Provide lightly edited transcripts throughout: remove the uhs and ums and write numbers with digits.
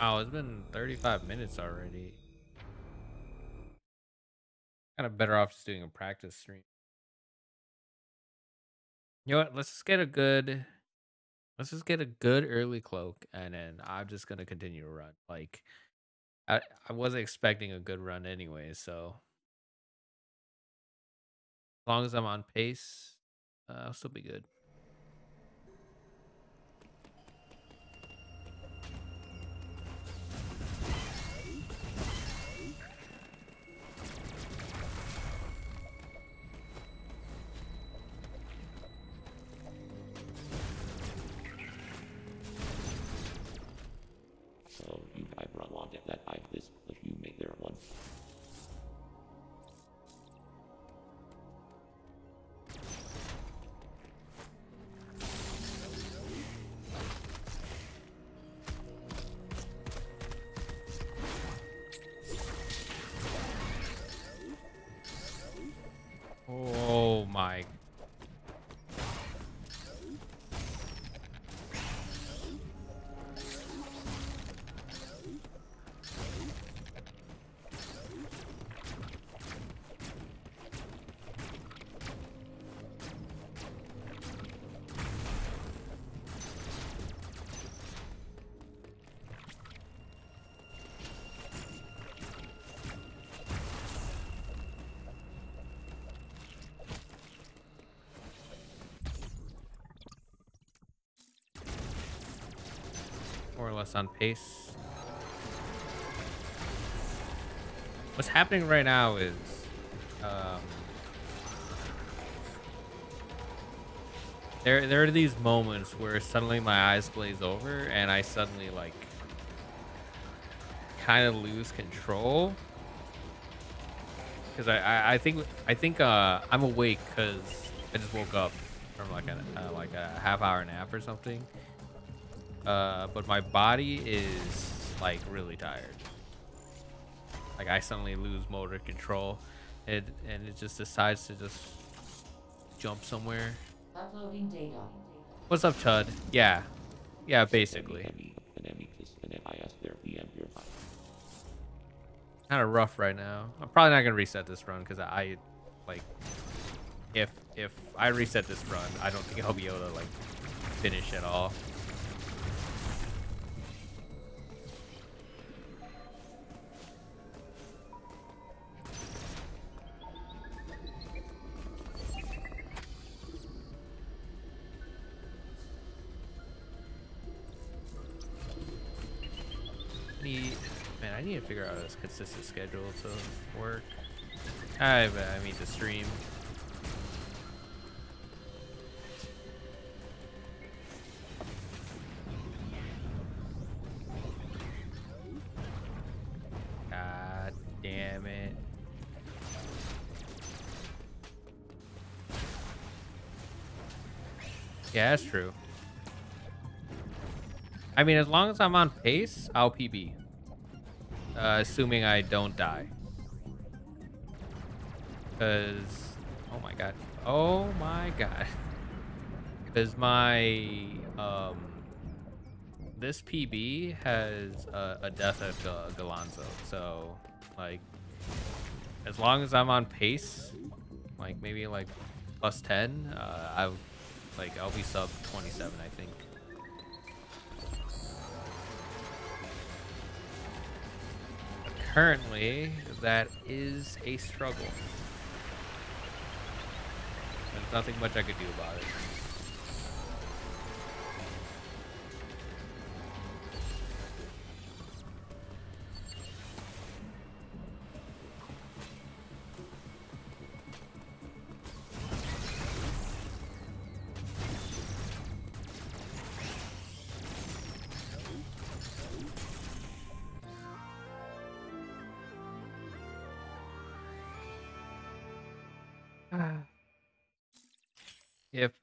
Oh, it's been 35 minutes already. Kind of better off just doing a practice stream. You know what? Let's just get a good early cloak, and then I'm just gonna continue to run. Like, I wasn't expecting a good run anyway, so as long as I'm on pace, I'll still be good. More or less on pace. What's happening right now is there are these moments where suddenly my eyes glaze over and I suddenly like kind of lose control because I think I'm awake because I just woke up from like a half hour nap or something. But my body is like really tired. Like I suddenly lose motor control, and it just decides to just jump somewhere. Uploading data. What's up, Chud? Yeah, yeah, basically. Kind of rough right now. I'm probably not gonna reset this run because I like if I reset this run, I don't think I'll be able to like finish at all. I need to figure out this consistent schedule to work. I mean to stream. God damn it. Yeah, that's true. I mean, as long as I'm on pace, I'll PB. Assuming I don't die. Because, oh my god. Because my, this PB has a death of Galonzo. So, like, as long as I'm on pace, like maybe like plus 10, I'll be sub 27, I think. Currently, that is a struggle. There's nothing much I could do about it.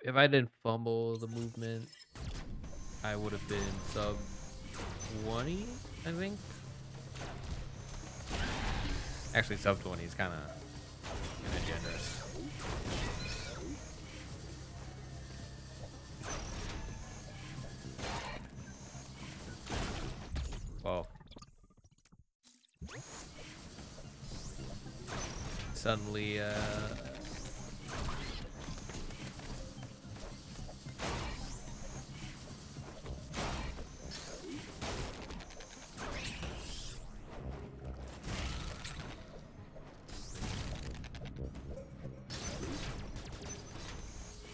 If I didn't fumble the movement, I would have been sub 20, I think. Actually, sub 20 is kind of generous. Wow. Suddenly,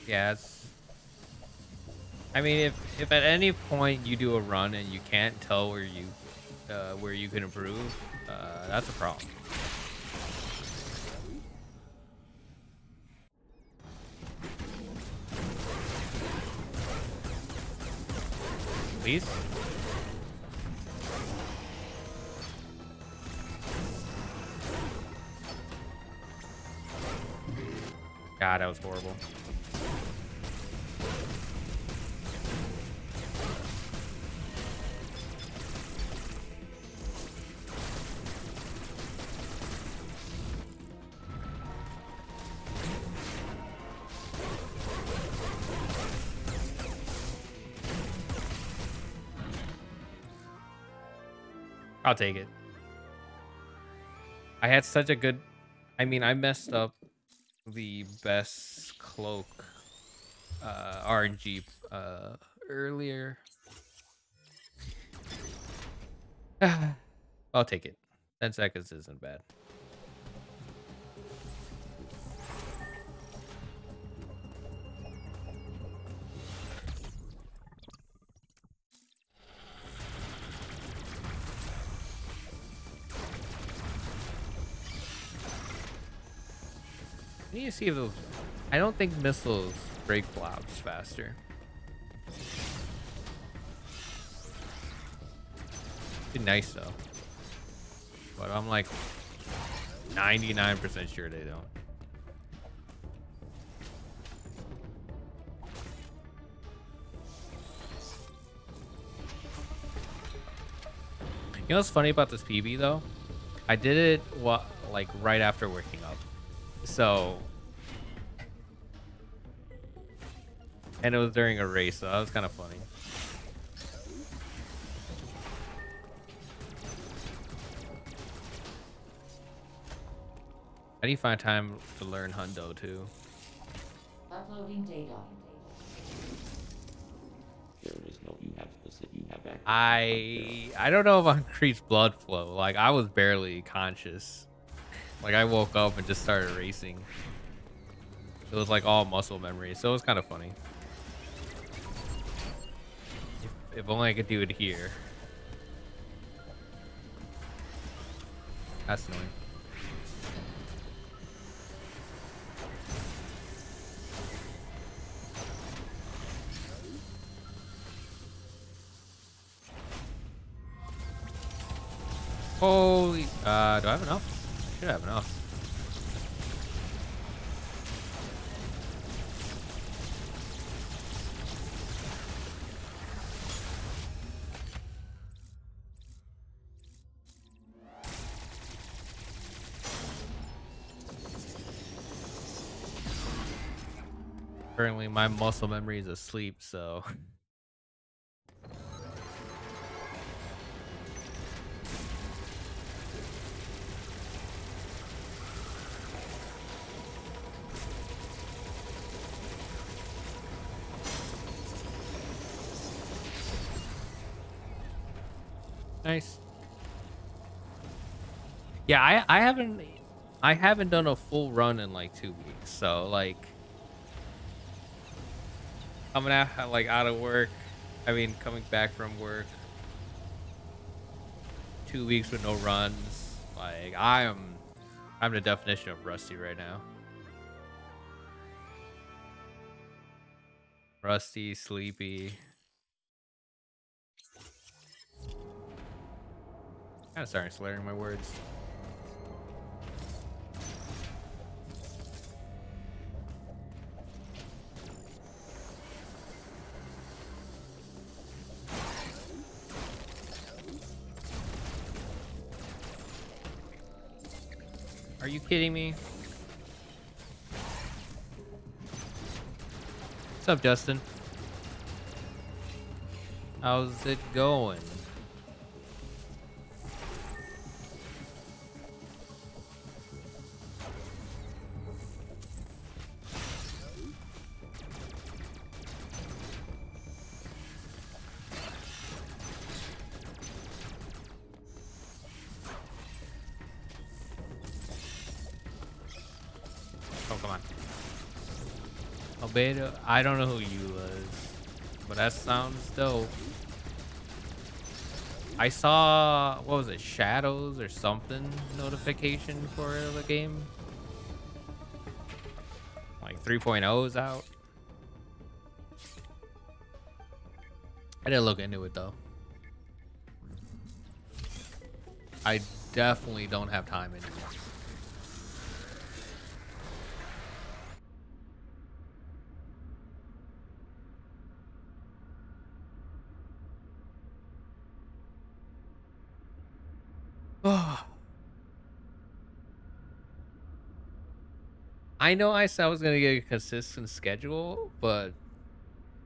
yeah, it's... I mean, if at any point you do a run and you can't tell where you can improve, that's a problem. Please? God, that was horrible. I'll take it. I had such a good... I mean, I messed up the best cloak RNG earlier. I'll take it. 10 seconds isn't bad. I need to see if those... I don't think missiles break blobs faster. It'd be nice though. But I'm like 99% sure they don't. You know what's funny about this PB though? I did it like right after waking up. So, and it was during a race, so that was kind of funny. How do you find time to learn Hundo too? Uploading data. There is no you have this that you have access. I don't know if I increased blood flow. Like I was barely conscious. Like I woke up and just started racing. It was like all muscle memory, so it was kind of funny. If only I could do it here. That's annoying. Holy, do I have enough? Should have enough. Currently, my muscle memory is asleep, so. Nice. Yeah, I haven't done a full run in like 2 weeks, so like I'm gonna like out of work. I mean, coming back from work, 2 weeks with no runs. Like I'm the definition of rusty right now. Rusty, sleepy. I'm starting slurring my words. Are you kidding me? What's up, Justin? How's it going? Come on. Albedo, I don't know who you was, but that sounds dope. I saw, what was it, Shadows or something notification for the game. Like 3.0 is out. I didn't look into it though. I definitely don't have time anymore. I know I said I was going to get a consistent schedule, but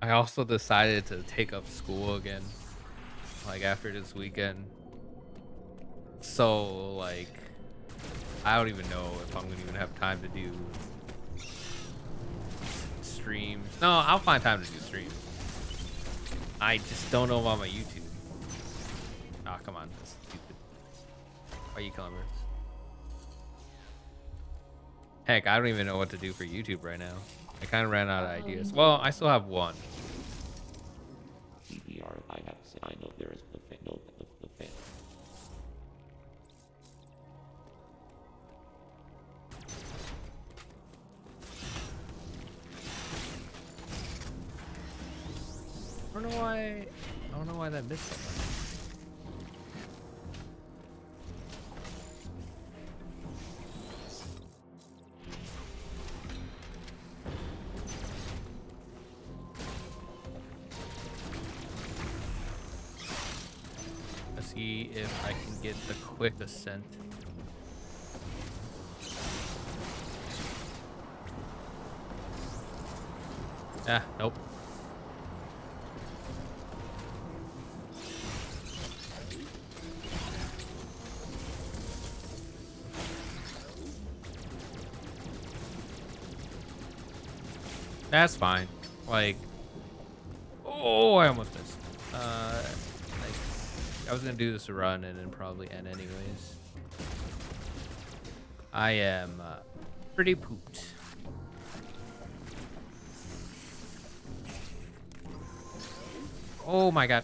I also decided to take up school again, like after this weekend. So like, I don't even know if I'm going to even have time to do streams. No, I'll find time to do streams. I just don't know about my YouTube. Ah, oh, come on. That's stupid. Why are you coming? Heck, I don't even know what to do for YouTube right now. I kind of ran out of ideas. Well, I still have one. TBR, I have said I know there is the fan. No, the fan. I don't know why that missed something. If I can get the quick ascent. Ah, nope. That's fine. Like, oh, I almost missed. I was gonna do this run and then probably end anyways. I am pretty pooped. Oh my god.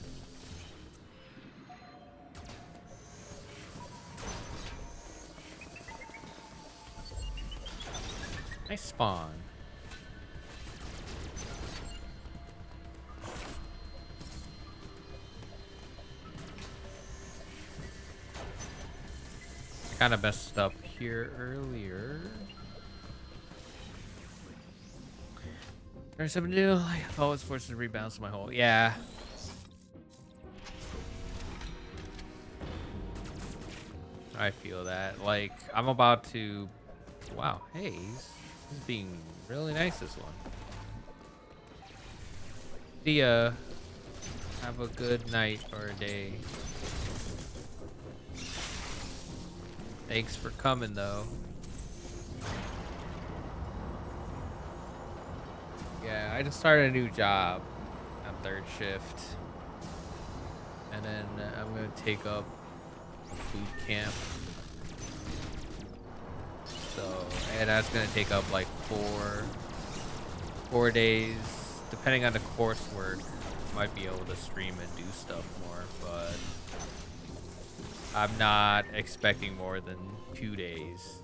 Nice spawn. Kind of messed up here earlier. There's something new. I always forced to rebalance my hole. Yeah. I feel that. Like, I'm about to. Wow. Hey, he's being really nice this one. See ya. Have a good night or day. Thanks for coming, though. Yeah, I just started a new job on third shift. And then I'm going to take up food camp. So, and that's going to take up like four days. Depending on the coursework, might be able to stream and do stuff more, but I'm not expecting more than 2 days.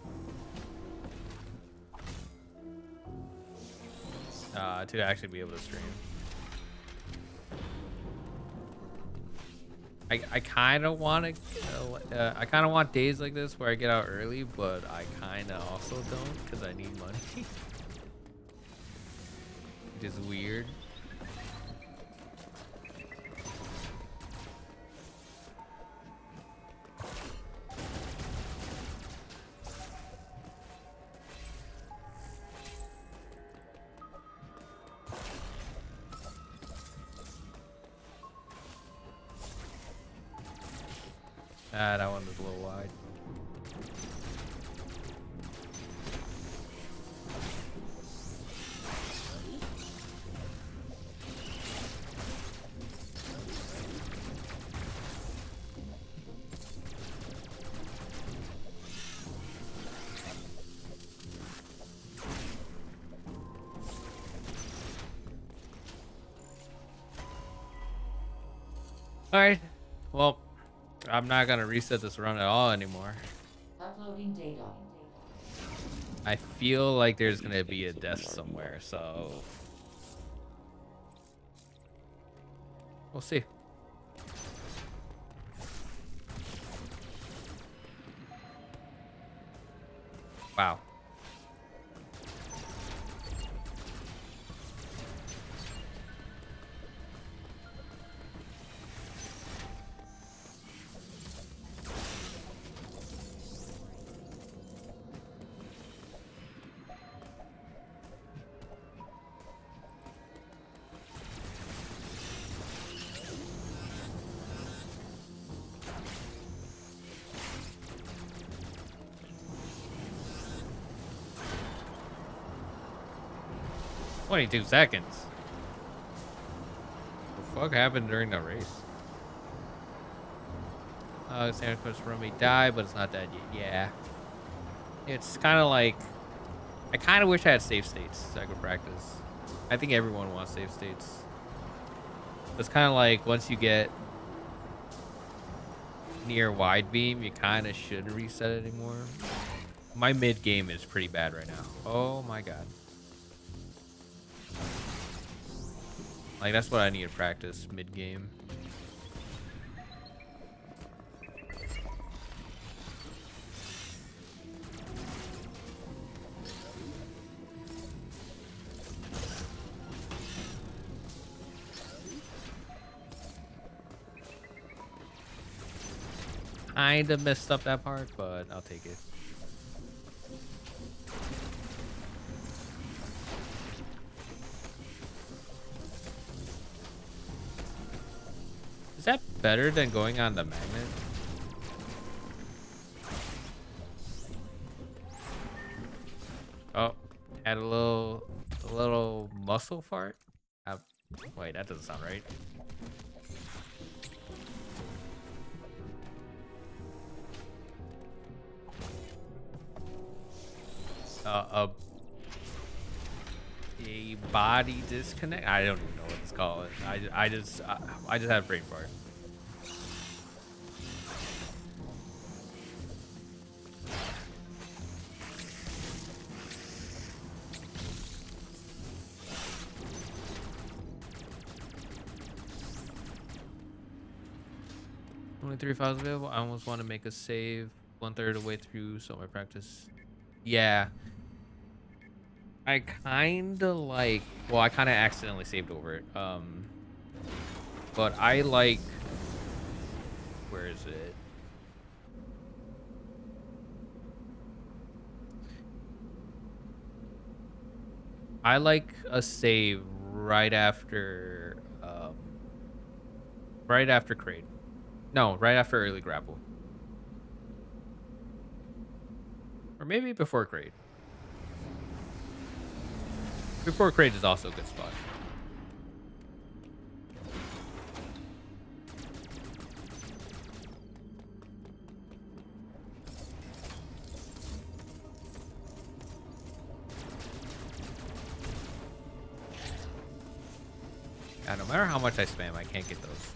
To actually be able to stream. I kind of want to. I kind of want days like this where I get out early, but I kind of also don't because I need money. It is weird. Ah, that one was a little wide. Alright, well, I'm not gonna reset this run at all anymore. Uploading data. I feel like there's gonna be a death somewhere, so we'll see. Wow. Seconds. What the fuck happened during the race? Samus pushed Rumi die, but it's not dead yet. Yeah. It's kind of like, I kind of wish I had save states so I could practice. I think everyone wants save states. It's kind of like once you get near wide beam, you kind of shouldn't reset it anymore. My mid game is pretty bad right now. Oh my god. Like, that's what I need to practice mid-game. Kinda messed up that part, but I'll take it. Is that better than going on the magnet? Oh, had a little muscle fart. Wait, that doesn't sound right. A body disconnect? I don't even know what it's called. I just had a brain fart. Only 3 files available. I almost want to make a save 1/3 of the way through, so my practice. Yeah. I kinda like, well, I kinda accidentally saved over it. But I like, where is it? I like a save right after Kraid. No, right after early grapple. Or maybe before Kraid. Before Kraid is also a good spot. Yeah, no matter how much I spam, I can't get those.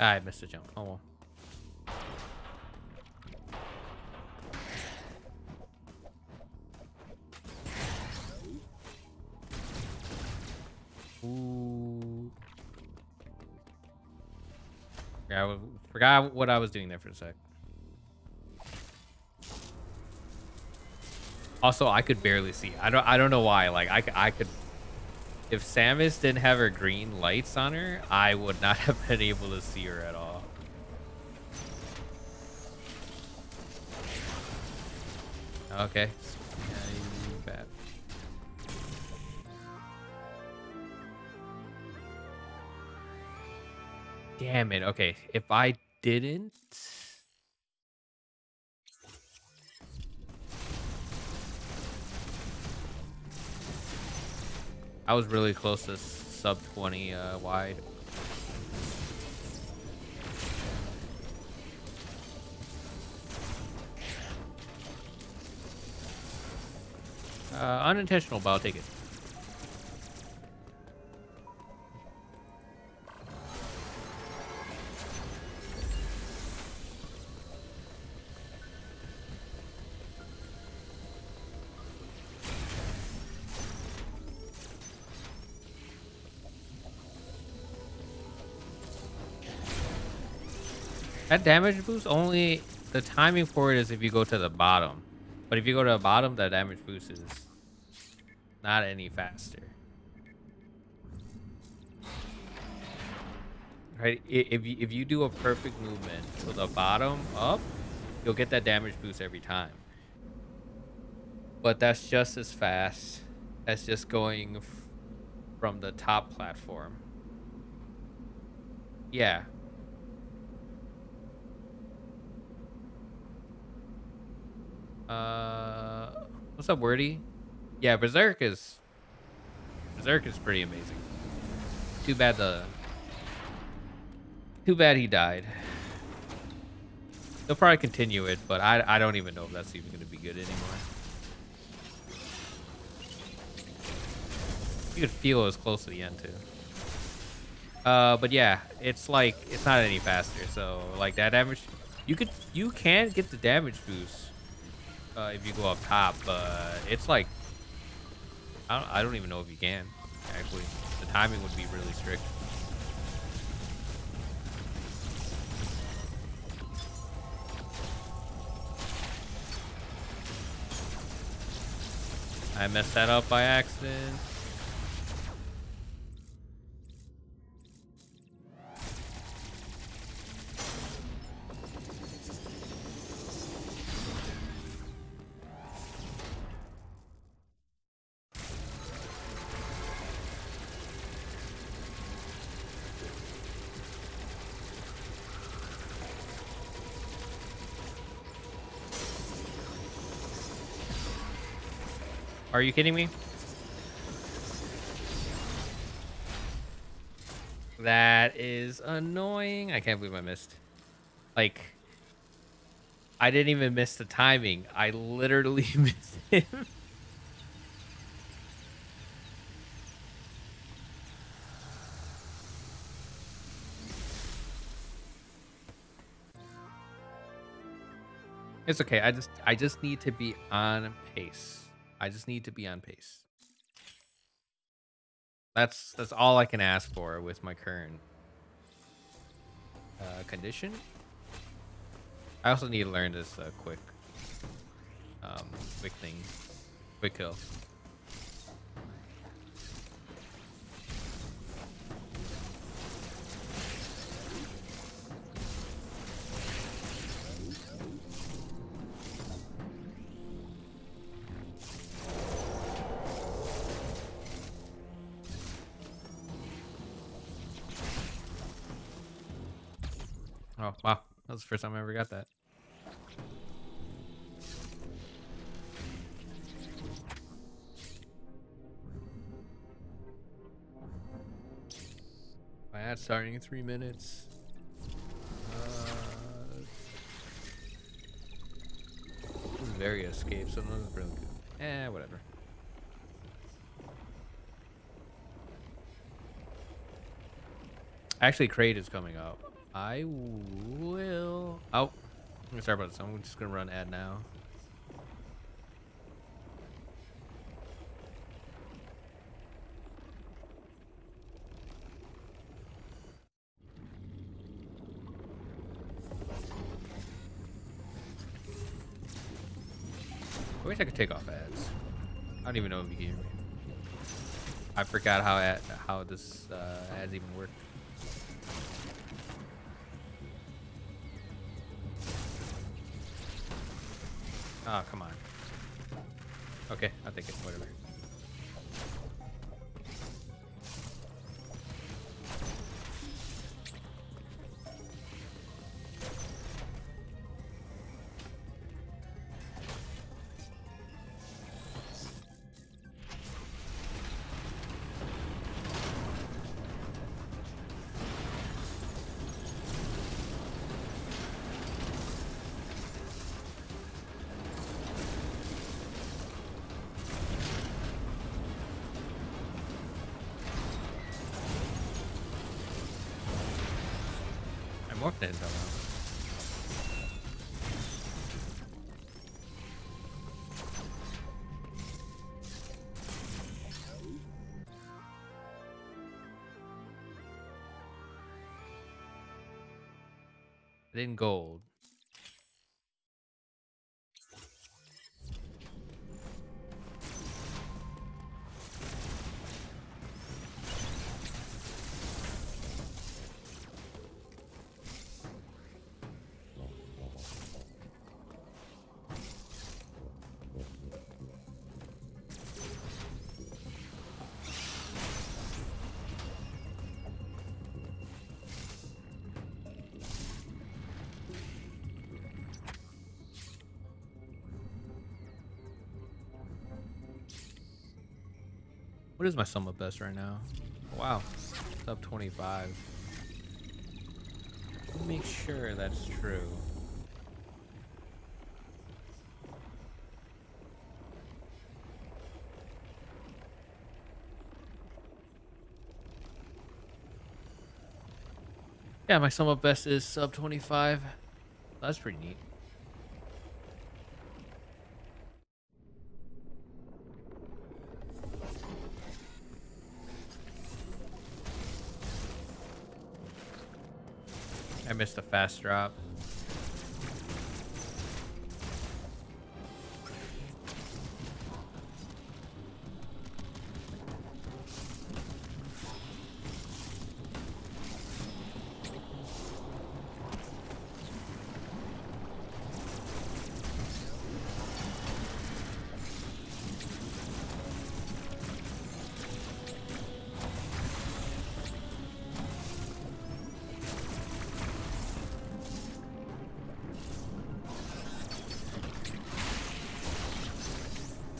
I missed the jump. Oh well. Ooh. Forgot what I was doing there for a sec. Also, I could barely see. I don't know why. Like I could. If Samus didn't have her green lights on her, I would not have been able to see her at all. Okay. Bad. Damn it. Okay. If I didn't. I was really close to sub 20 wide. Unintentional, but I'll take it. That damage boost, only the timing for it is if you go to the bottom. But if you go to the bottom, the damage boost is not any faster. Right? If you do a perfect movement to the bottom up, you'll get that damage boost every time. But that's just as fast as just going from the top platform. Yeah. What's up, Wordy? Yeah, Berserk is pretty amazing. Too bad he died. They'll probably continue it, but I don't even know if that's even gonna be good anymore. You could feel it was close to the end too. But yeah, it's like it's not any faster. So like that damage, you can get the damage boost. If you go up top, it's like I don't even know if you can. Actually, the timing would be really strict. I messed that up by accident. Are you kidding me? That is annoying. I can't believe I missed. Like, I didn't even miss the timing. I literally missed him. It's okay. I just need to be on pace. I just need to be on pace. That's all I can ask for with my current condition. I also need to learn this quick kill. Oh, wow. That was the first time I ever got that. My ad's starting in 3 minutes. Very escape, so none of them really good. Eh, whatever. Actually, Kraid is coming up. I will. Oh, sorry about this. I'm just gonna run ad now. I wish I could take off ads. I don't even know if you can hear me. I forgot how this ads even work. Oh, come on. Okay, I'll take it. Whatever. I morphed the intel now. In gold. What is my sum up best right now? Wow, it's up 25. Make sure that's true. Yeah, my sum up best is sub 25. That's pretty neat. I missed a fast drop.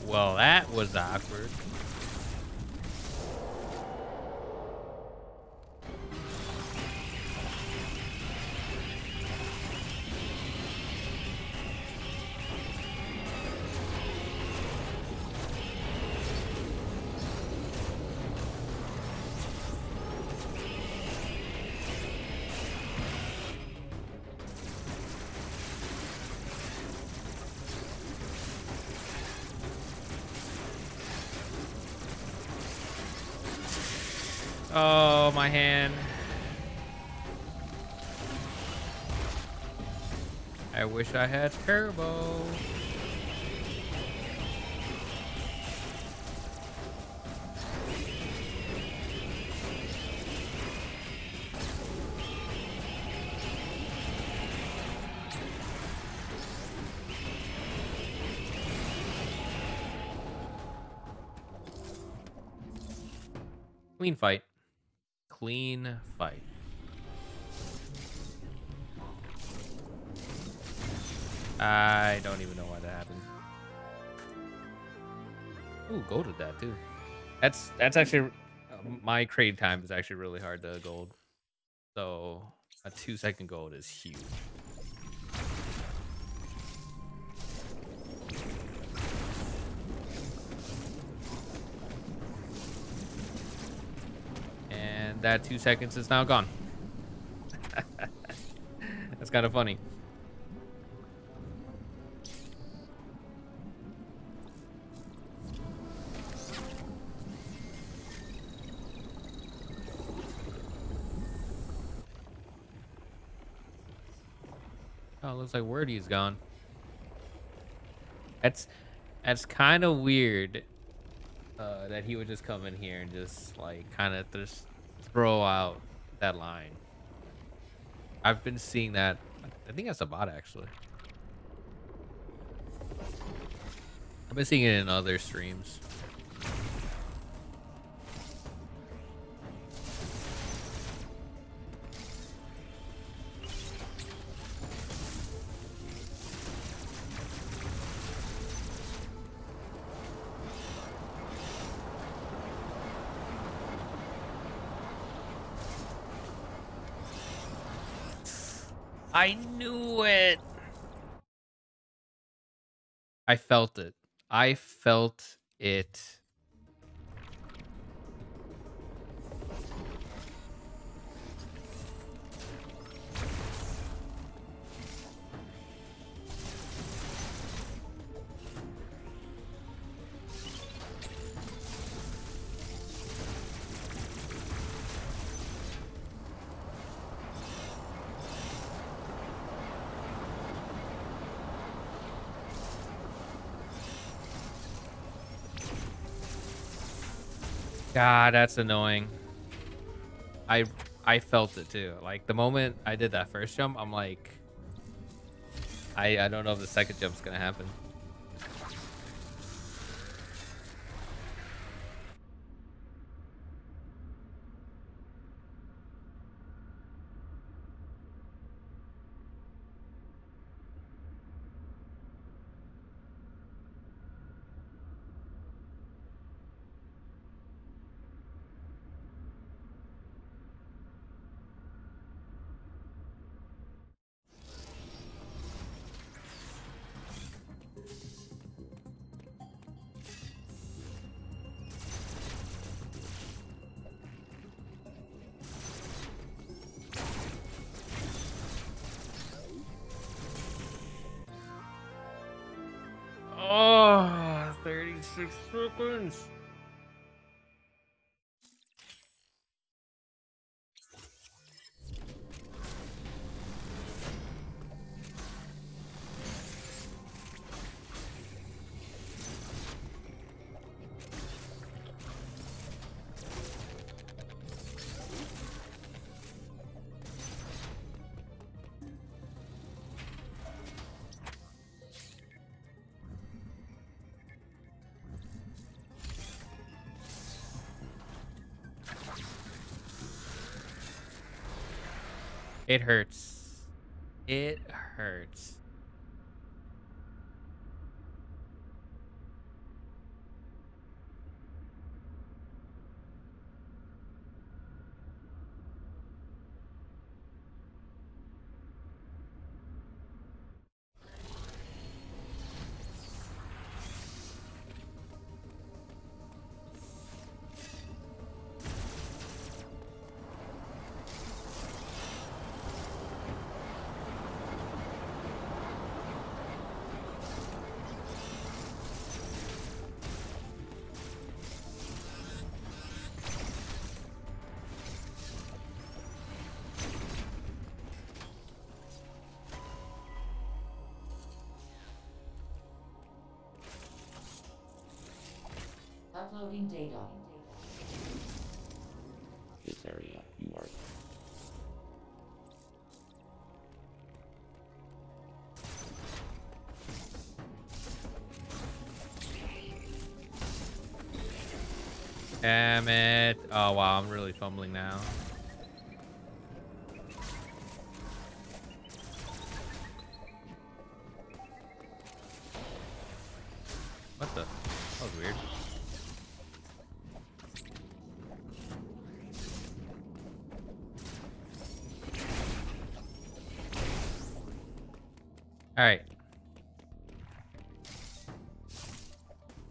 Well, that was awkward. Oh, my hand. I wish I had turbo. Clean fight. Clean fight. I don't even know why that happened. Ooh, gold with that too. That's actually my Kraid time is actually really hard to gold. So a 2-second gold is huge. That 2 seconds is now gone. That's kind of funny. Oh, looks like Wordy's gone. That's kind of weird that he would just come in here and just like kind of just throw out that line. I've been seeing that. I think that's a bot actually. I've been seeing it in other streams. I knew it. I felt it. I felt it. God, that's annoying. I felt it too. Like the moment I did that first jump, I'm like, I don't know if the second jump's gonna happen. Oh, 36 seconds. It hurts. It hurts. Uploading data. This area, you are. Damn it. Oh, wow. I'm really fumbling now. What the? That was weird. All right.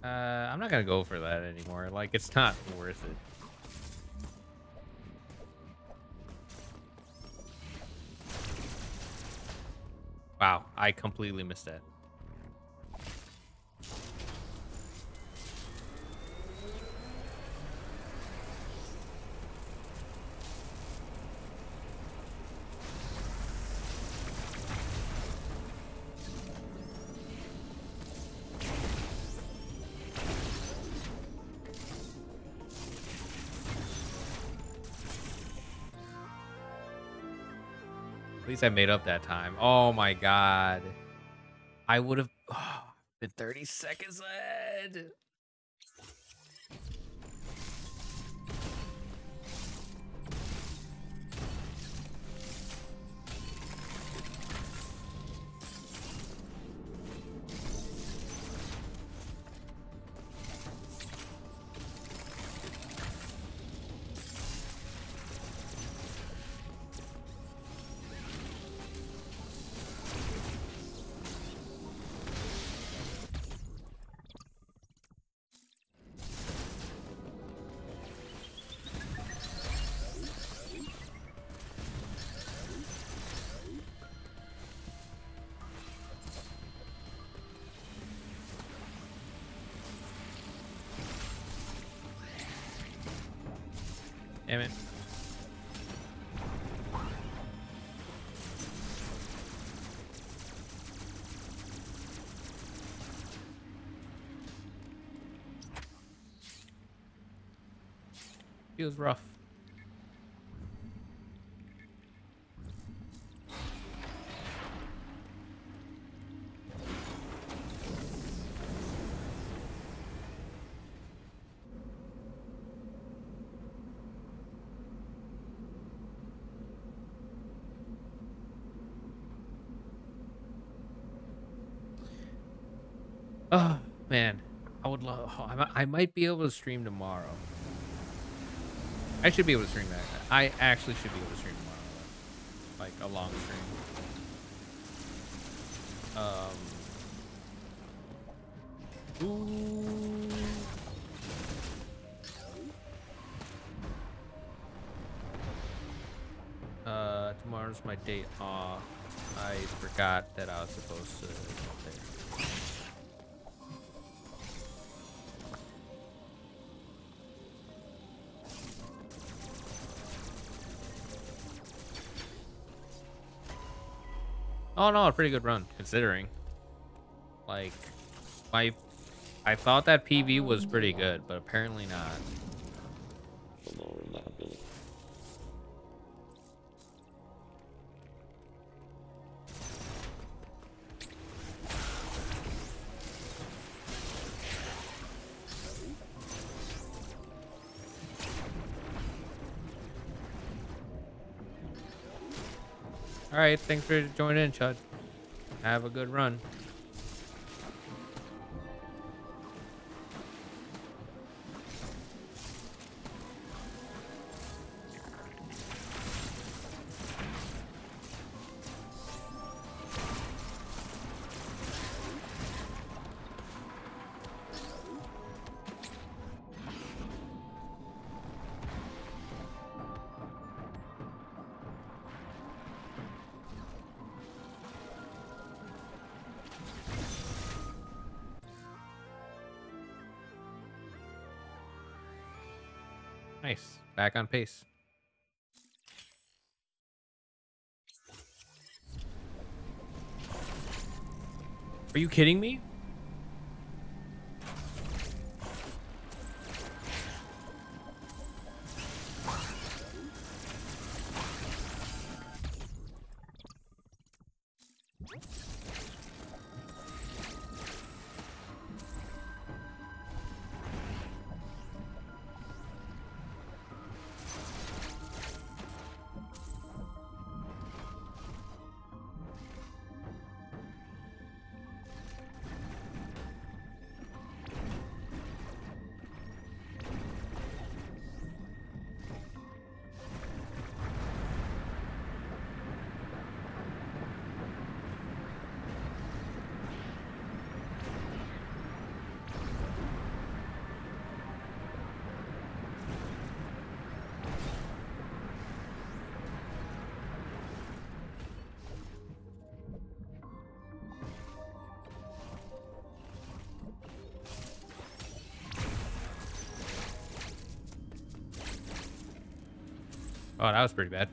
I'm not gonna go for that anymore. Like, it's not worth it. Wow, I completely missed that. At least I made up that time. Oh my god. I would have been 30 seconds ahead. Damn it. feels rough. Oh man, I would love. I might be able to stream tomorrow. I should be able to stream that. I actually should be able to stream tomorrow, like a long stream. Ooh. Tomorrow's my day off. I forgot that I was supposed to go there. Oh no, a pretty good run considering. Like, I thought that PV was pretty good, but apparently not. All right, thanks for joining in, Chud. Have a good run. Nice. Back on pace. Are you kidding me? Oh, that was pretty bad.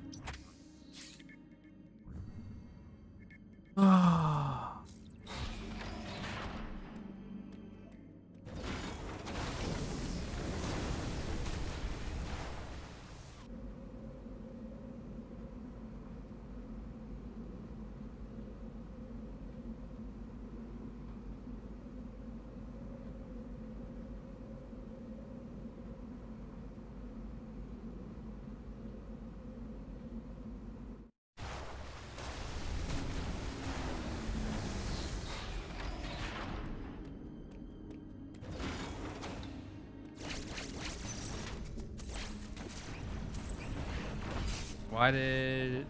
Why did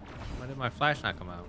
my flash not come out?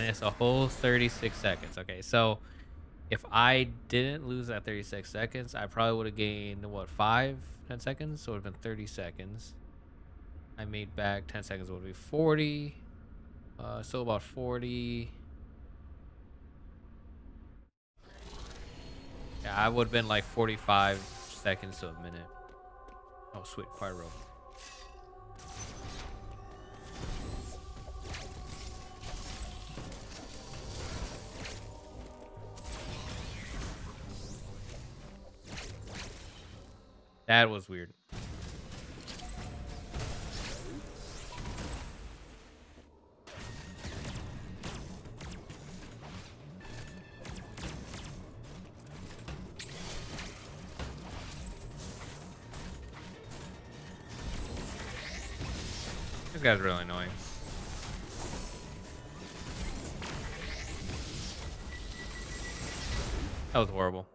minus a whole 36 seconds. Okay, so if I didn't lose that 36 seconds, I probably would have gained, what, 5-10 seconds? So it would have been 30 seconds. I made back 10 seconds, would be 40. So about 40. Yeah, I would have been like 45 seconds to a minute. Oh, sweet, Pyro. That was weird. This guy's really annoying. That was horrible.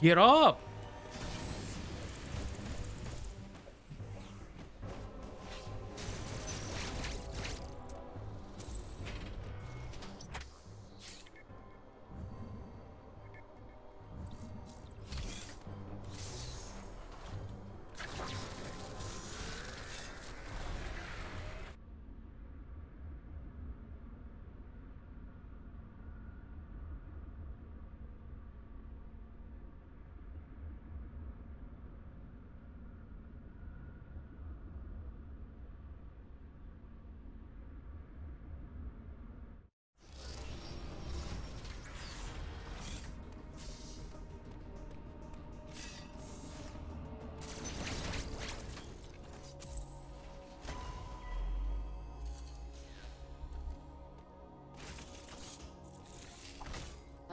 Get up!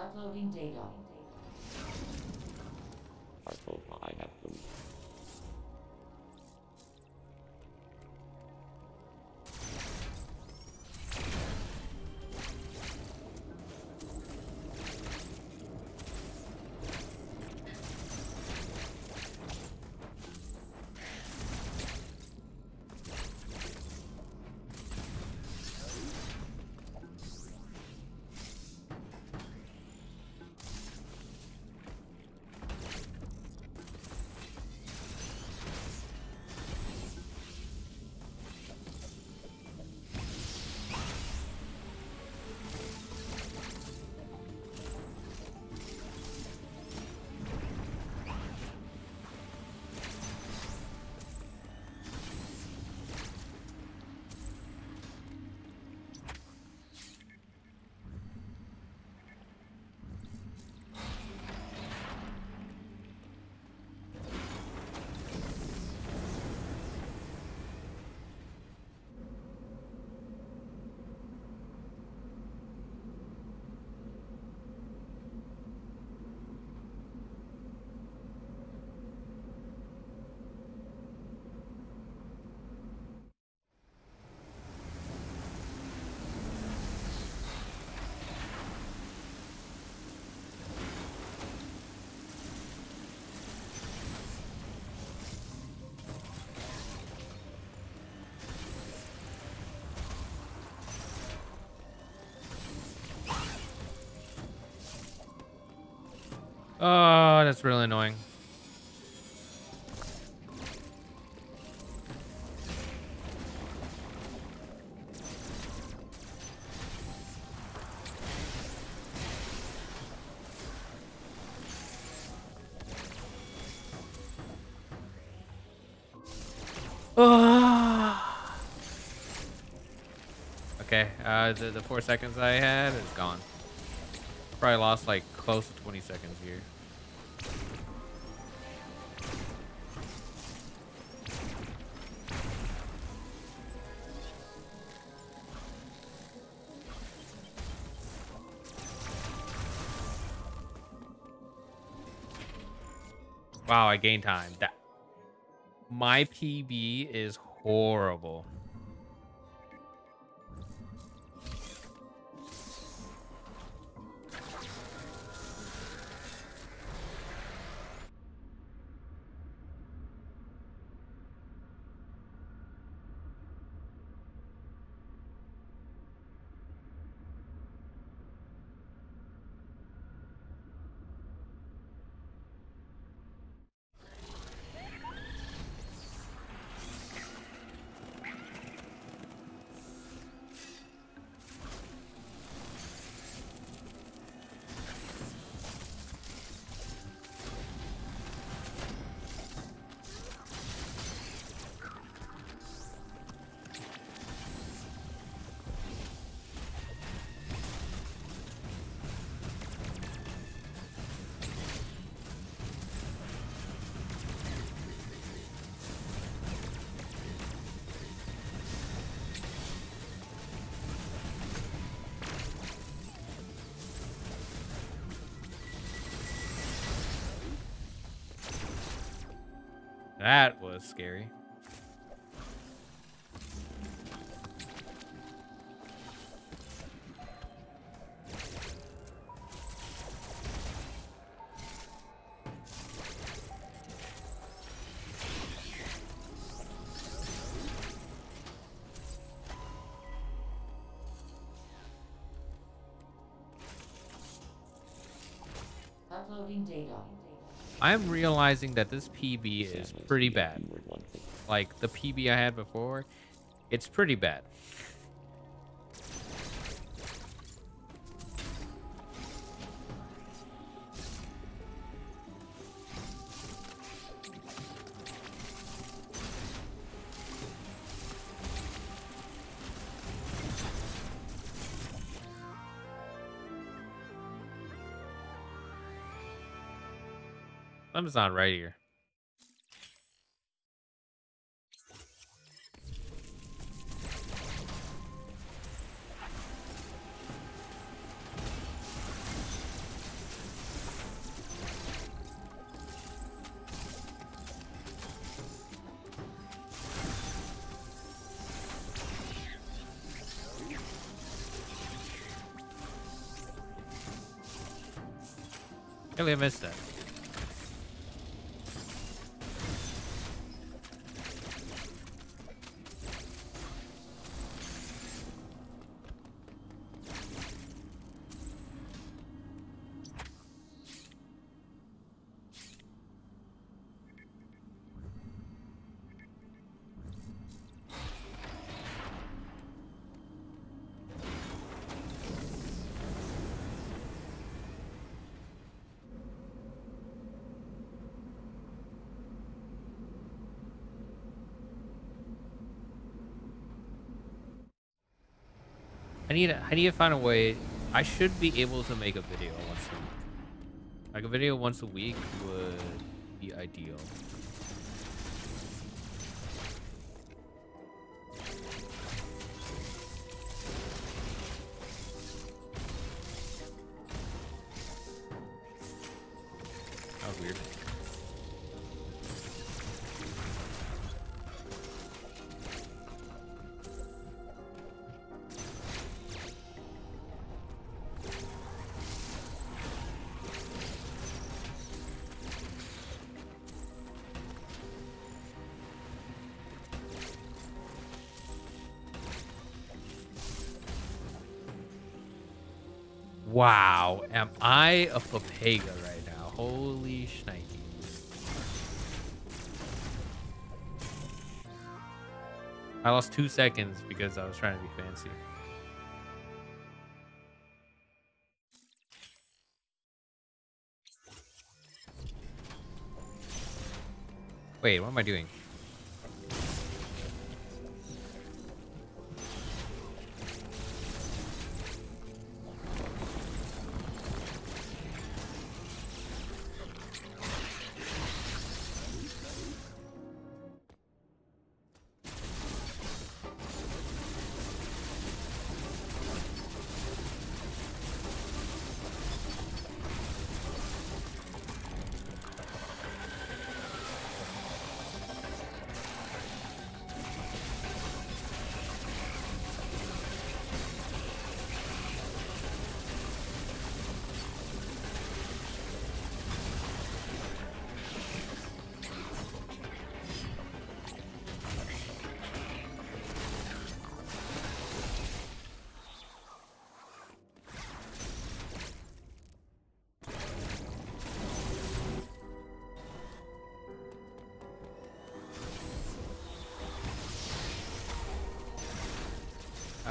Uploading data. I have them. Oh, that's really annoying. Oh. Okay, the 4 seconds I had is gone. Probably lost like close to 20 seconds here. Wow, I gained time. That my PB is horrible. That was scary. Uploading data. I'm realizing that this PB is pretty bad. Like the PB I had before, it's pretty bad. Something's not right here. Really, I missed that. I need to find a way. I should be able to make a video once a week. Like a video once a week would be ideal. Wow, am I a Papega right now? Holy shnikes. I lost 2 seconds because I was trying to be fancy. Wait, what am I doing?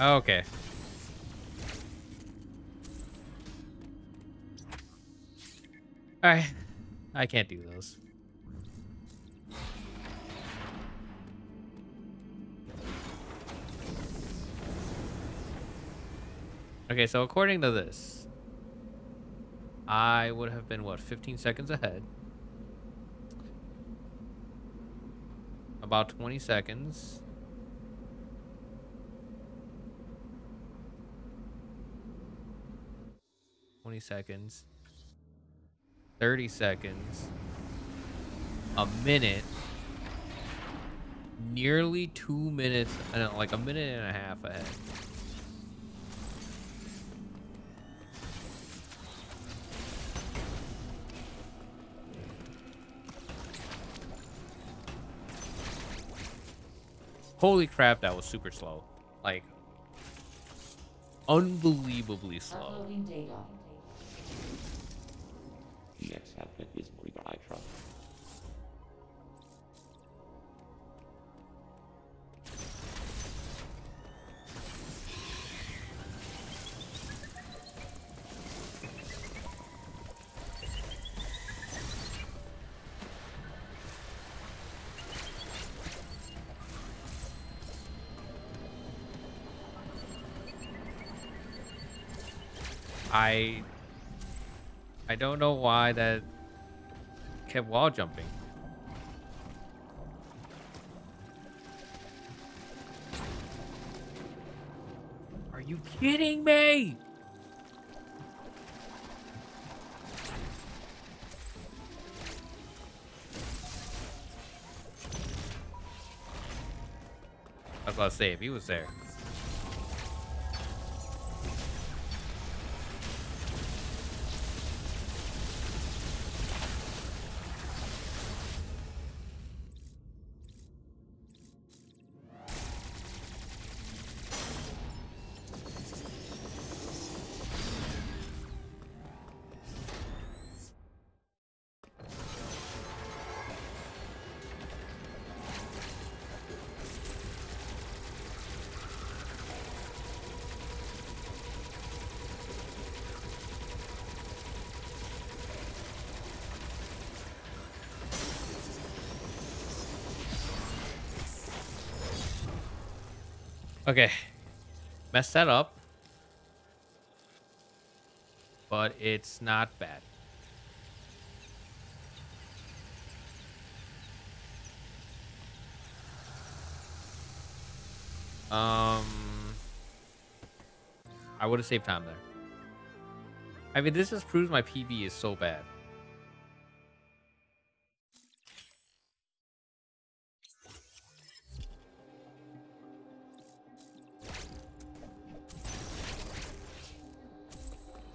Okay. All right. I can't do those. Okay, so according to this, I would have been, what, 15 seconds ahead? About 20 seconds. Seconds, 30 seconds, a minute, nearly 2 minutes, and like a minute and a half ahead. Holy crap, that was super slow. Like, unbelievably slow. Next outfit is Reaper Hydra. I don't know why that kept wall jumping. Are you kidding me? I was about to say, if he was there. Okay, messed that up, but it's not bad. I would have saved time there. I mean, this just proves my PB is so bad.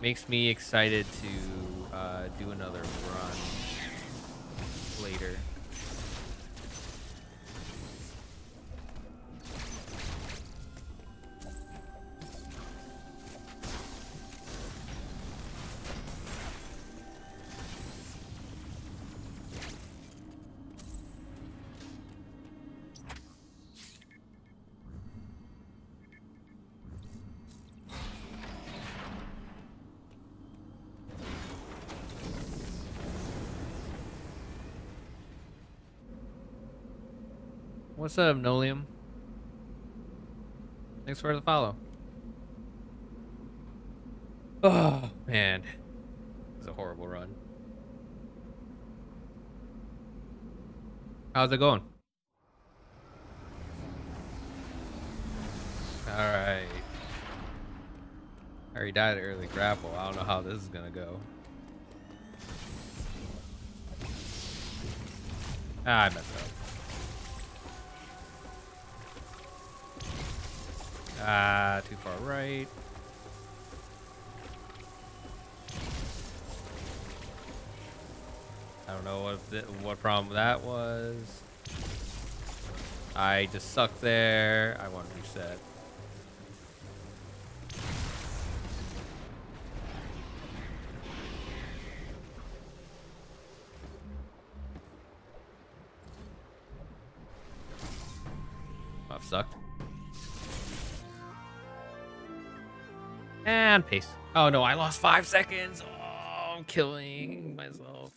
Makes me excited to do another run later. What's up, Nolium? Thanks for the follow. Oh, man. It's a horrible run. How's it going? Alright. I already died early grapple. I don't know how this is gonna go. Ah, I messed up. Too far right. I don't know what problem that was. I just sucked there. I want to reset. I've sucked. And pace. Oh no, I lost 5 seconds. Oh, I'm killing myself.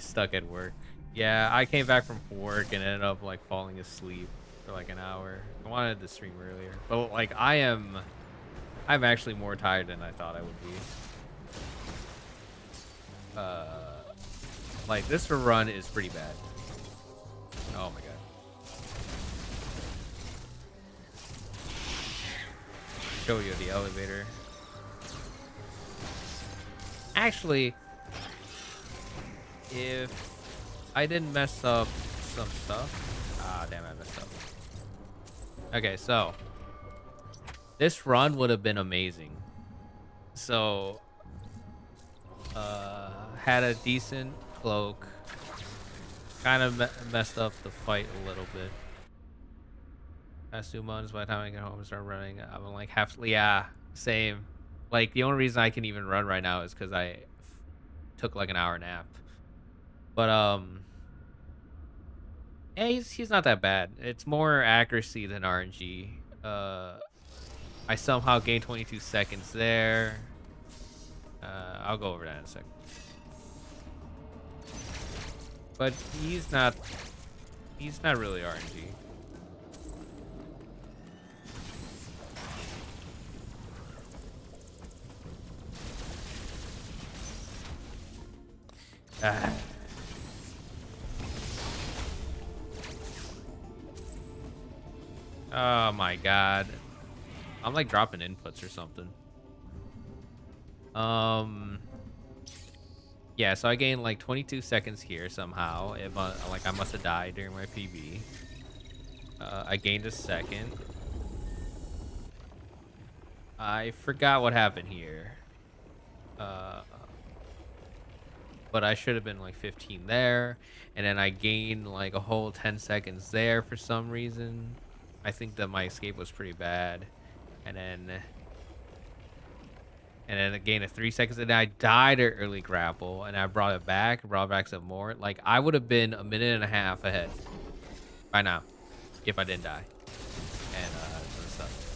Stuck at work. Yeah, I came back from work and ended up like falling asleep for like an hour. I wanted to stream earlier, but like I'm actually more tired than I thought I would be. Like this run is pretty bad. Oh my god. Show you the elevator. Actually, if I didn't mess up some stuff. Ah, damn, I messed up. Okay, so this run would have been amazing. So, had a decent cloak. Kind of messed up the fight a little bit. Past 2 months, by the time I get home and start running, I'm like half. Yeah, same. Like the only reason I can even run right now is because I took like an hour nap. But yeah, he's not that bad. It's more accuracy than RNG. I somehow gained 22 seconds there. I'll go over that in a second. But he's not really RNG. Ah. Oh my god. I'm like dropping inputs or something. Yeah, so I gained like 22 seconds here somehow. It like I must have died during my PB. I gained a second. I forgot what happened here. But I should have been like 15 there. And then I gained like a whole 10 seconds there for some reason. I think that my escape was pretty bad. And then again, a 3 seconds, and I died at early grapple, and I brought it back some more. Like, I would have been a minute and a half ahead by now if I didn't die. And, so it sucks.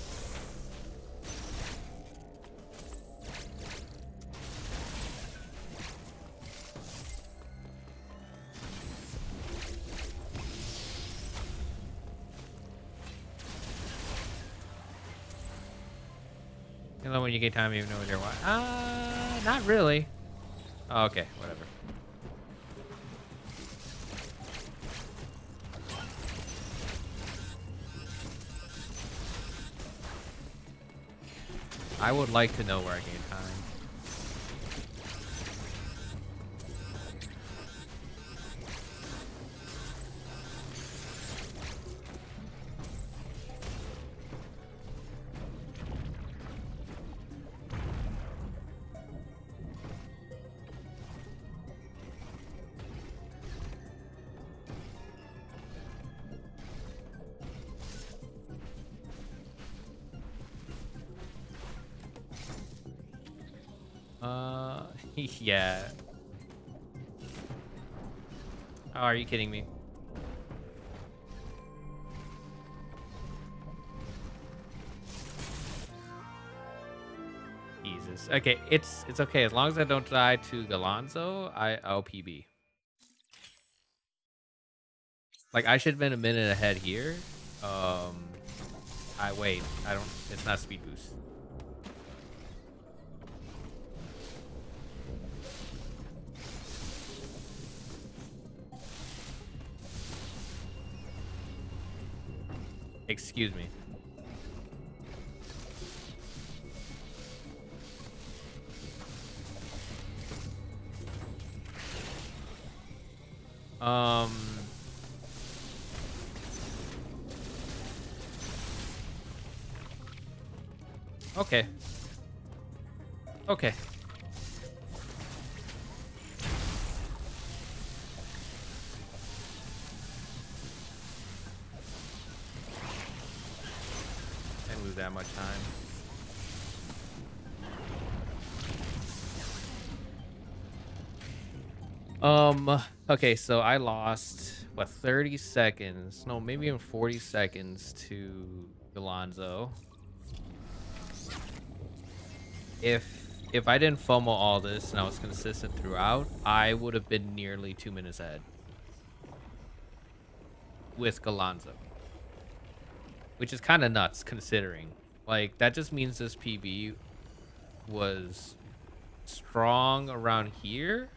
Hello, when you get time, you have no idea why. Not really. Oh, okay, whatever. I would like to know where I gain yeah. Oh, are you kidding me? Jesus. Okay, it's okay as long as I don't die to Galonzo. I'll PB. Like I should have been a minute ahead here. I wait. I don't. It's not speed boost. Excuse me. Okay. Okay. That much time. Okay, so I lost what 30 seconds? No, maybe even 40 seconds to Galonzo. If I didn't FOMO all this and I was consistent throughout, I would have been nearly 2 minutes ahead with Galonzo. Which is kind of nuts, considering. Like, that just means this PB was strong around here.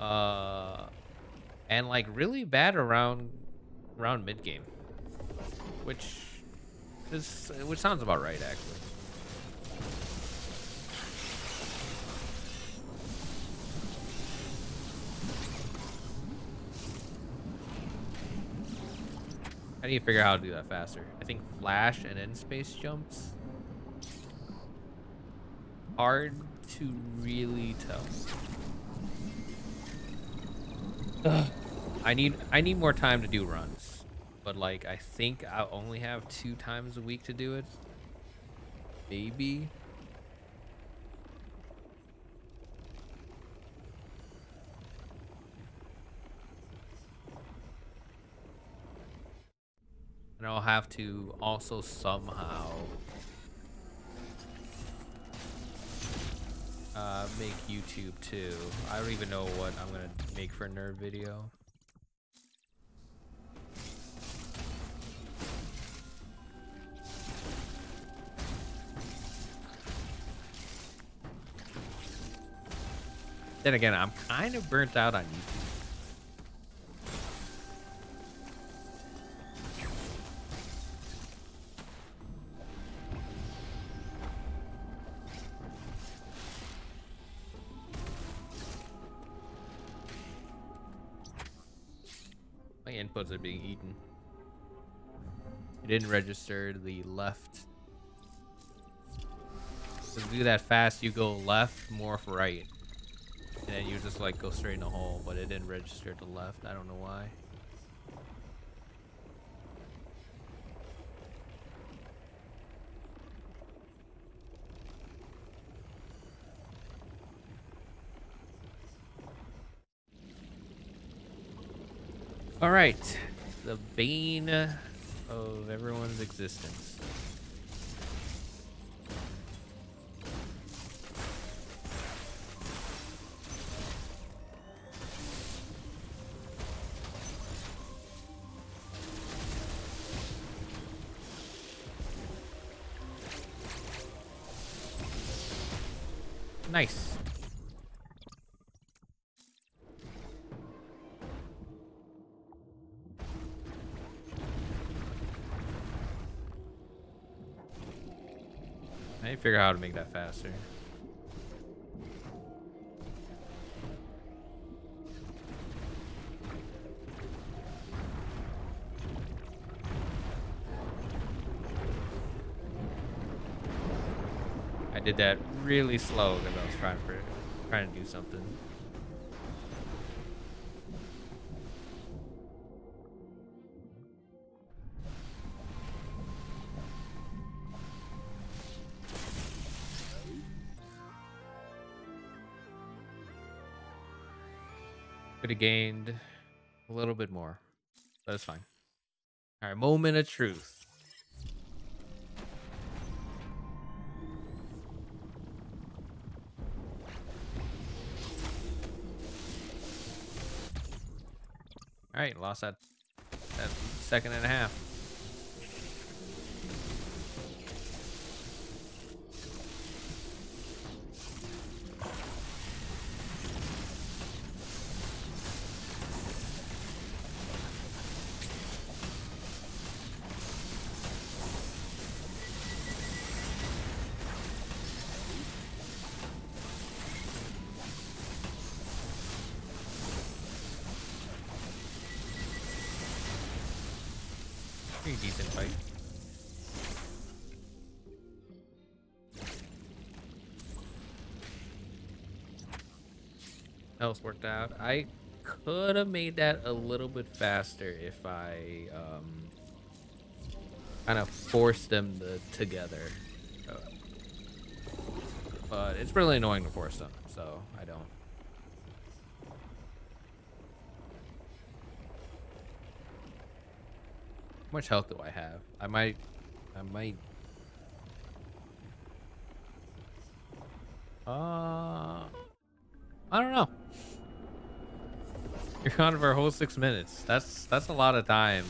And, like, really bad around mid-game. Which sounds about right, actually. I need to figure out how to do that faster. I think flash and end space jumps. Hard to really tell. Ugh. I need more time to do runs, but like I think I only have 2 times a week to do it. Maybe. And I'll have to also somehow make YouTube too. I don't even know what I'm gonna make for a nerd video. Then again, I'm kind of burnt out on YouTube. Inputs are being eaten. It didn't register the left. So to do that fast, you go left, morph right, and then you just like go straight in the hole, but it didn't register to left. I don't know why. All right, the bane of everyone's existence. Nice. Figure out how to make that faster. I did that really slow because I was trying to do something. Could have gained a little bit more, but it's fine. All right, moment of truth. All right, lost that second and a half. Else worked out. I could have made that a little bit faster if I kind of forced them together, but it's really annoying to force them, so I don't. How much health do I have? I might I don't know. You're gone for a whole 6 minutes. That's a lot of time.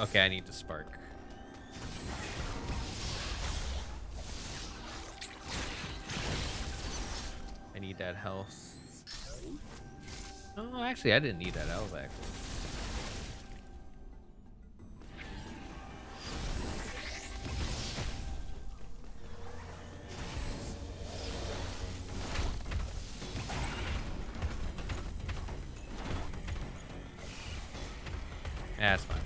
Okay, I need to spark. I need that health. Oh, actually, I didn't need that health, actually. Yeah, that's fine.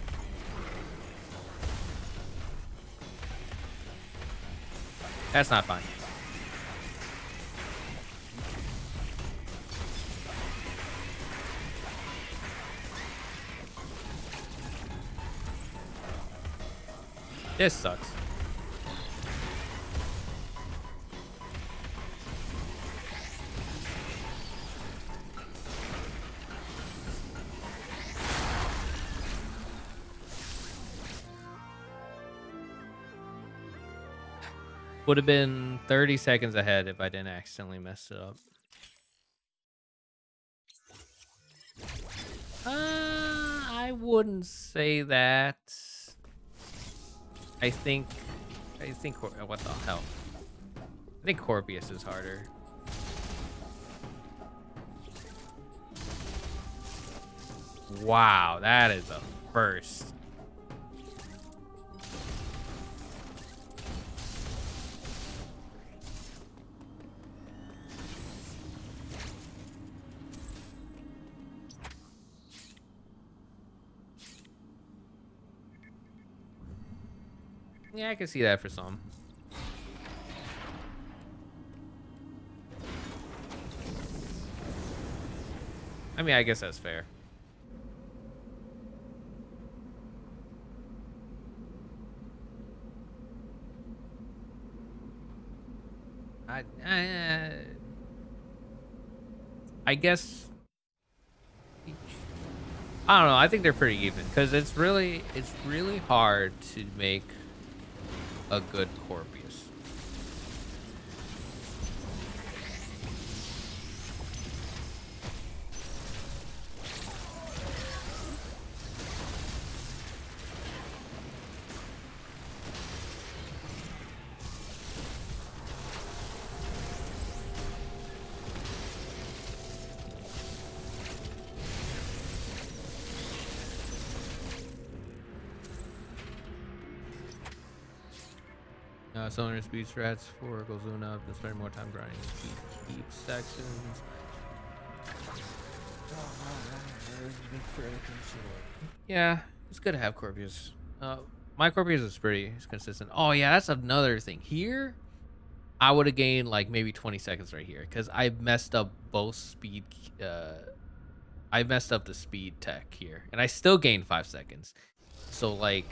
That's not fine. This sucks. Would have been 30 seconds ahead if I didn't accidentally mess it up. I wouldn't say that. I think what the hell? I think Corpius is harder. Wow, that is a burst. Yeah, I can see that for some. I mean, I guess that's fair. I guess. I don't know. I think they're pretty even because it's really hard to make a good Corpius. Cylinder speed strats for Galonzo up and spend more time grinding keep sections. Yeah, it's good to have Corpius. My Corpius is pretty consistent. Oh yeah, that's another thing. Here, I would have gained like maybe 20 seconds right here because I messed up both speed. I messed up the speed tech here, and I still gained 5 seconds. So like.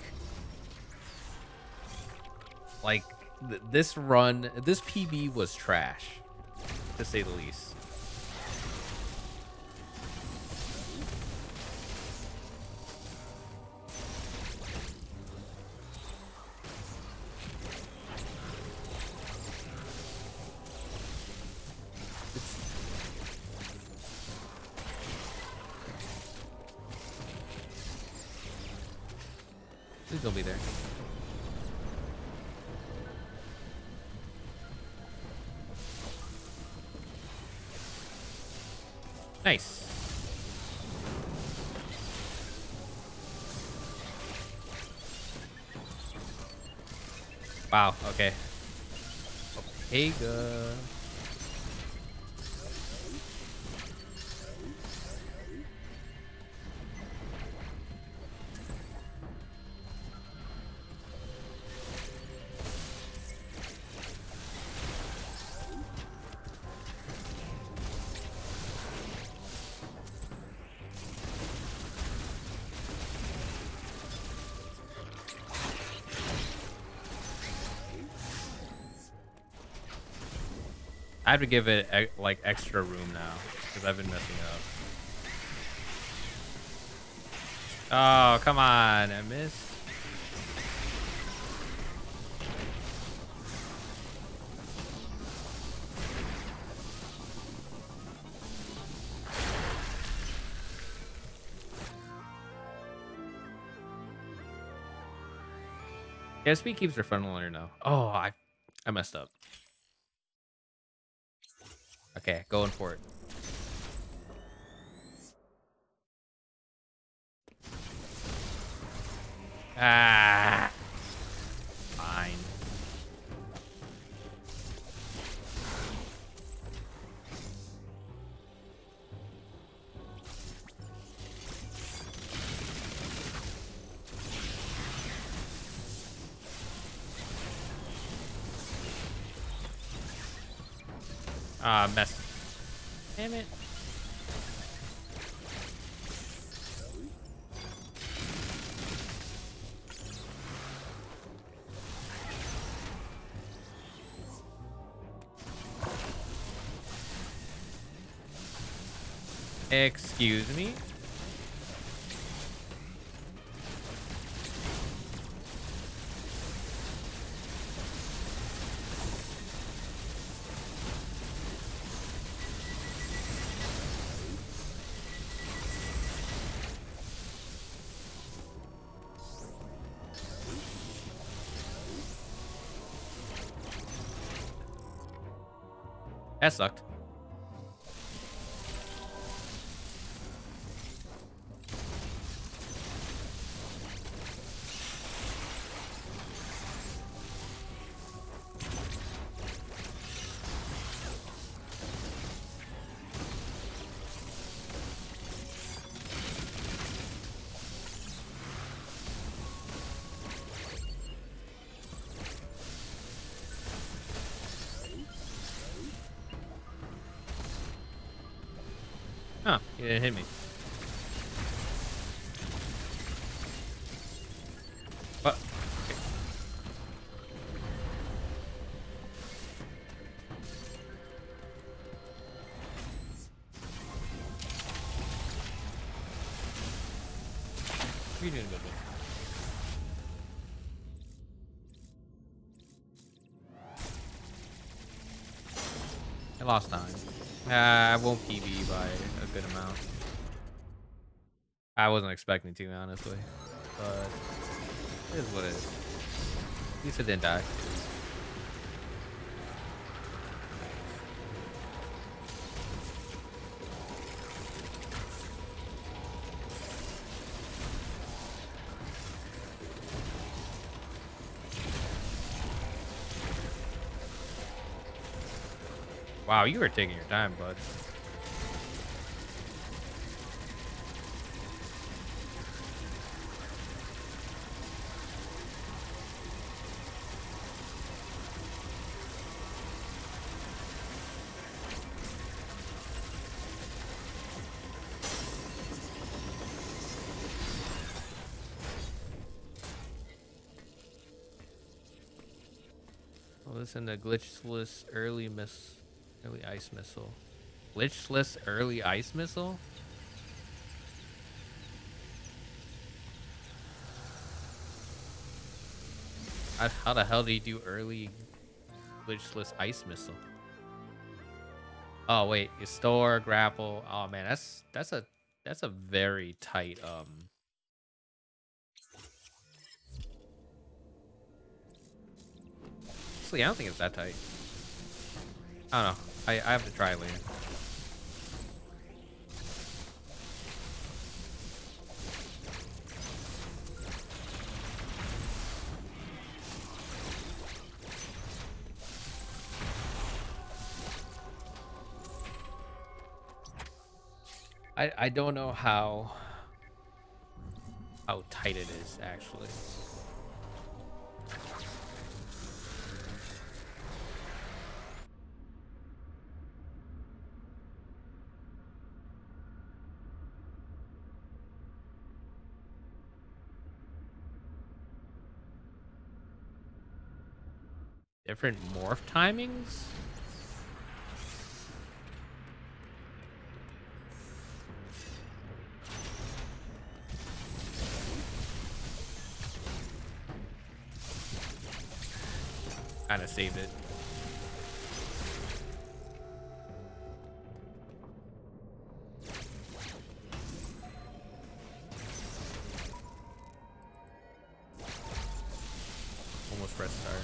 This run, this PB was trash, to say the least. Please don't be there. Nice. Wow, okay. Okay, good. I have to give it like extra room now because I've been messing up. Oh, come on. I missed. Yeah, speed keeps her fun longer now. Oh, I messed up. Okay, going for it. Ah, fine. message. Damn it. Excuse me? That sucked. Huh, he didn't hit me. What? Okay. What are you doing about this? I lost time. I won't PB by a good amount. I wasn't expecting to, honestly. But it is what it is. At least I didn't die. Wow, you were taking your time, bud. Well, listen to glitchless early miss. Early ice missile. Glitchless early ice missile? How the hell do you do early glitchless ice missile? Oh wait, you store, grapple. Oh man, that's a very tight actually I don't think it's that tight. I don't know. I have to try it later. I don't know how tight it is actually. Different morph timings? Kinda saved it. Almost press start.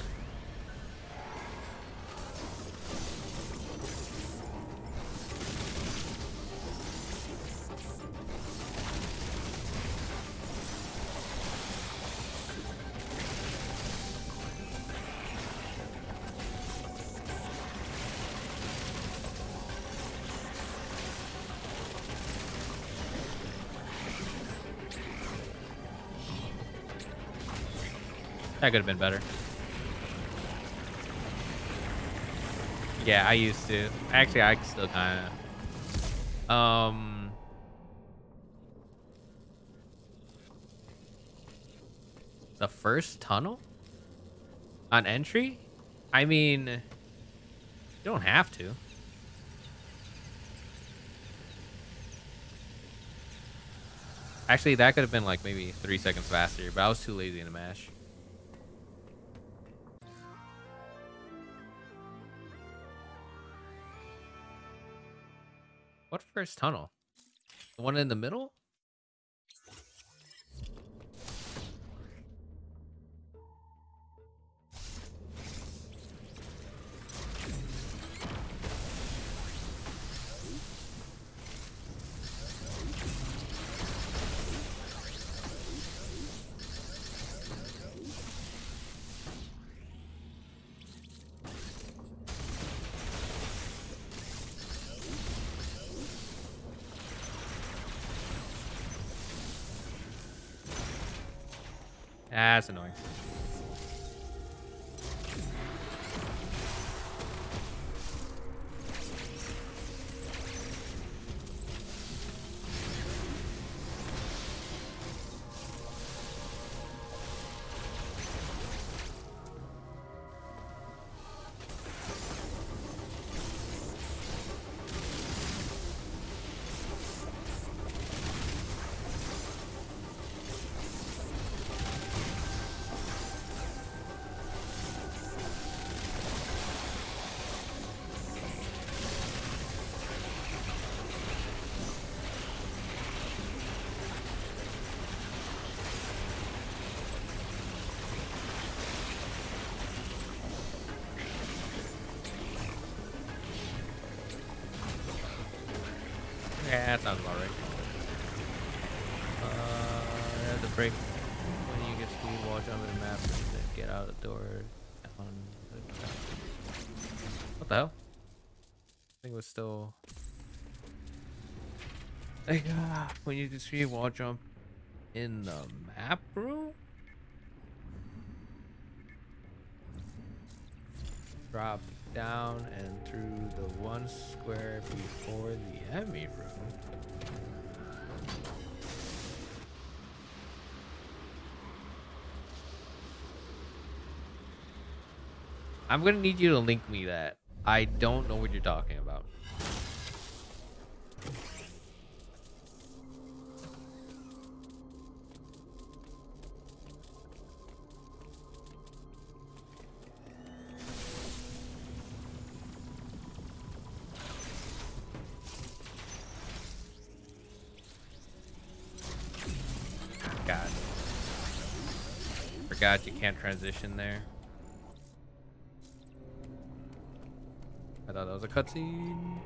That could have been better. Yeah, I used to. Actually, I still kind of. The first tunnel on entry? I mean, you don't have to. Actually, that could have been like maybe 3 seconds faster, but I was too lazy to mash. What first tunnel? The one in the middle? That's annoying. That sounds about right. I have to break when you get speed while jumping the map. Get out of the door. What the hell? I think it was still. Like, when you get speed while jump in the map room? Drop down and through the one square before the enemy room. I'm gonna need you to link me that. I don't know what you're talking about. You can't transition there. I thought that was a cutscene.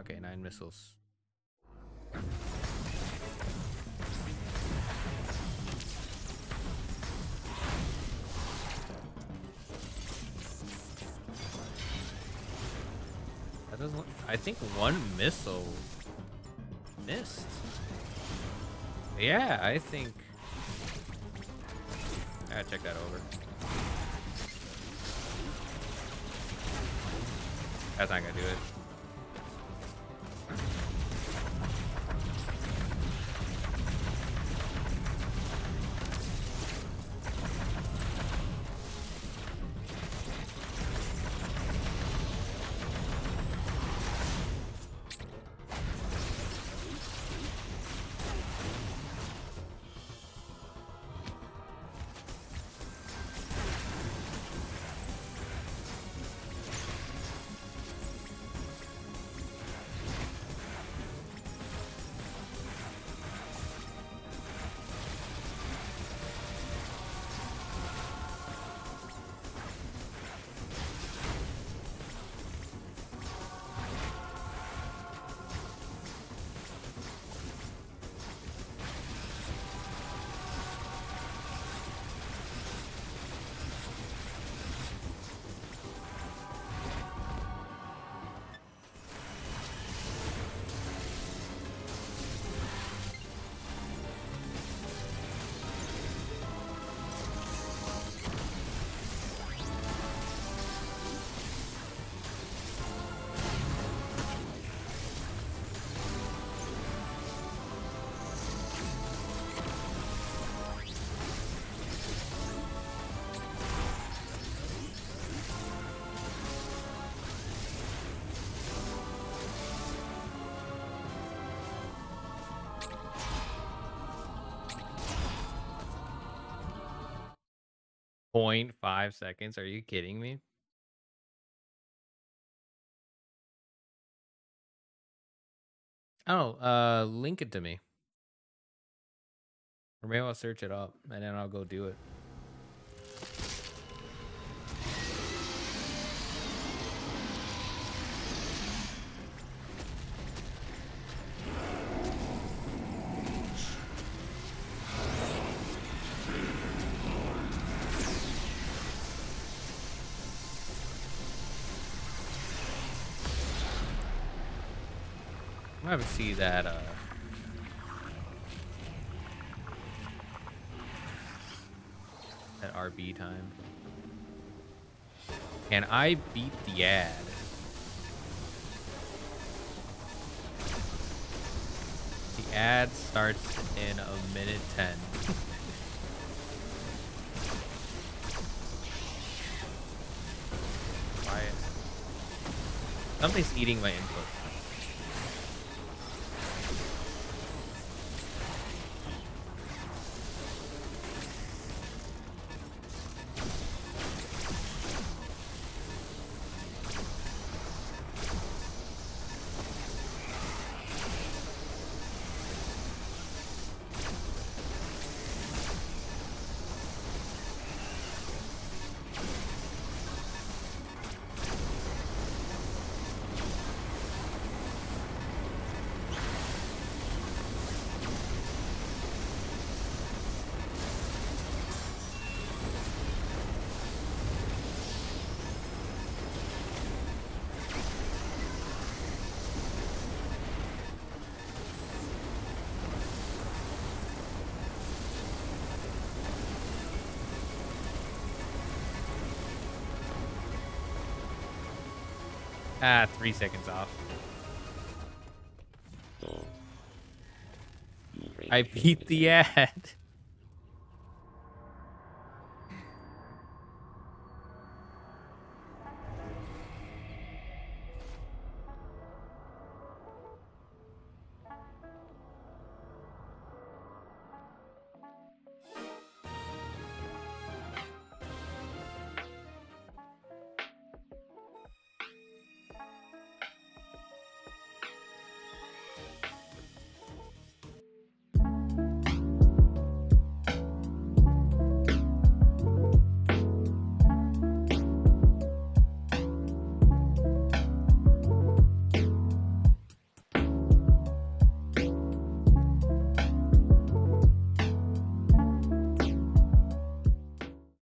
Okay, 9 missiles. That doesn't look, I think one missile missed. Yeah, I think. I gotta check that over. That's not gonna do it. 0.5 seconds? Are you kidding me? Oh, link it to me. Or maybe I'll search it up and then I'll go do it. I haven't seen that, that RB time. And I beat the ad. The ad starts in 1:10. Why? Something's eating my input. Ah, 3 seconds off. I beat the ad.